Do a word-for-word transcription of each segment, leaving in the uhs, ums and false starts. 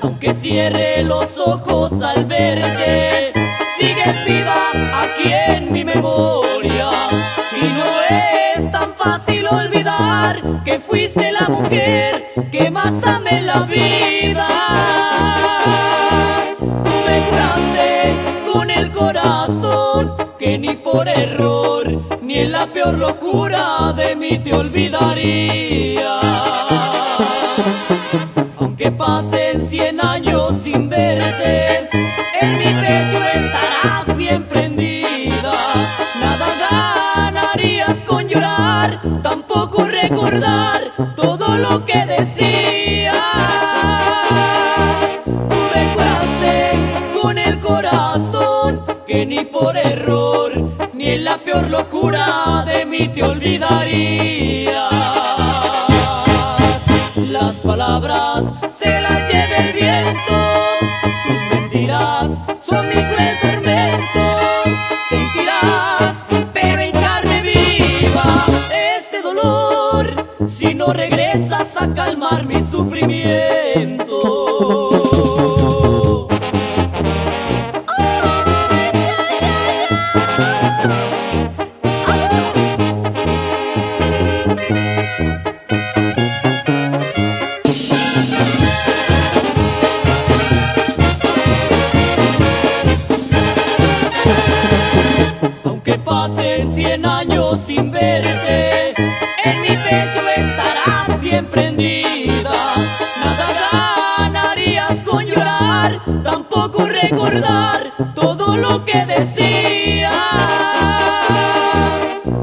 Aunque cierre los ojos al verte, sigues viva aquí en mi memoria. Y no es tan fácil olvidar que fuiste la mujer que más amé en la vida. Tú me juraste con el corazón que ni por error ni en la peor locura de mí te olvidaría. Aunque pasen cien años sin verte, en mi pecho estarás bien prendida. Nada ganarías con llorar, tampoco recordar todo lo que decías. Tú me juraste con el corazón que ni por error ni en la peor locura de mí te olvidarías. Las palabras se las lleva el viento, tus mentiras son mi cruel tormento. Sentirás, pero en carne viva, este dolor si no regresas a calmar mi sufrimiento. Aunque pasen cien años sin verte, en mi pecho estarás bien prendida. Nada ganarías con llorar, tampoco recordar todo lo que decías.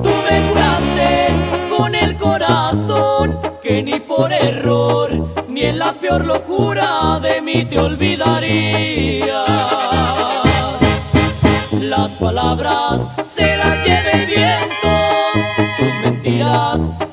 Tú me juraste con el corazón que ni por error ni en la peor locura de mí te olvidarías. Las palabras se las lleva el viento, tus mentiras